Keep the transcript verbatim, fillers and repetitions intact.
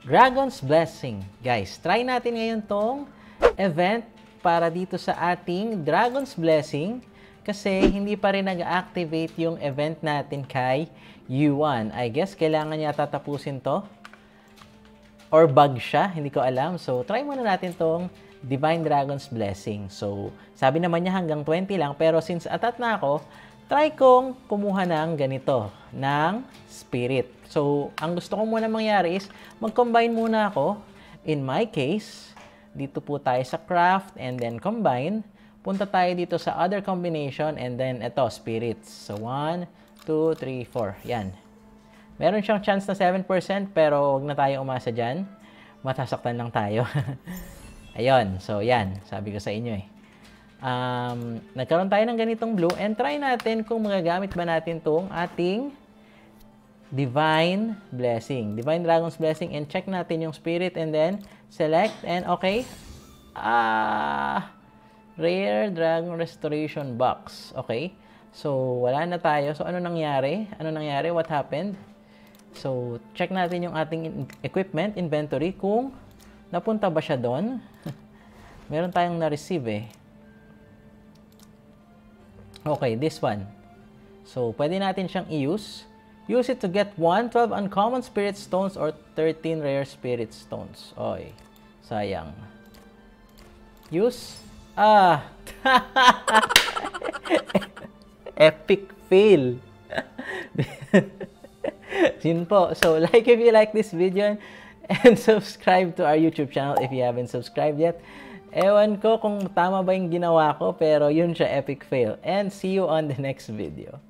Dragon's Blessing. Guys, try natin ngayon tong event para dito sa ating Dragon's Blessing kasi hindi pa rin nag-activate yung event natin kay Yuan. I guess kailangan niya tatapusin to or bug siya, hindi ko alam. So, try muna natin tong Divine Dragon's Blessing. So, sabi naman niya hanggang twenty lang pero since atat na ako, try kong kumuha ng ganito, ng spirit. So, ang gusto ko muna mangyari is, mag-combine muna ako. In my case, dito po tayo sa craft and then combine. Punta tayo dito sa other combination and then ito, spirits. So, one, two, three, four. Yan. Meron siyang chance na seven percent pero huwag na tayo umasa dyan. Matasaktan lang tayo. Ayun. So, yan. Sabi ko sa inyo eh. Um, nagkaroon tayo ng ganitong blue and try natin kung magagamit ba natin itong ating Divine Blessing. Divine Dragon's Blessing and check natin yung spirit and then select and okay. Ah, Rare Dragon Restoration Box. Okay. So, wala na tayo. So, ano nangyari? Ano nangyari? What happened? So, check natin yung ating equipment, inventory, kung napunta ba siya doon. Meron tayong na-receive eh. Okay, this one. So, pwede natin siyang i-use. Use it to get one, twelve uncommon spirit stones or thirteen rare spirit stones. Oy, sayang. Use. Ah! Epic fail. Yun po. So, like if you like this video and subscribe to our YouTube channel if you haven't subscribed yet. Ewan ko kung tama ba yung ginawa ko, pero yun siya, epic fail. And see you on the next video.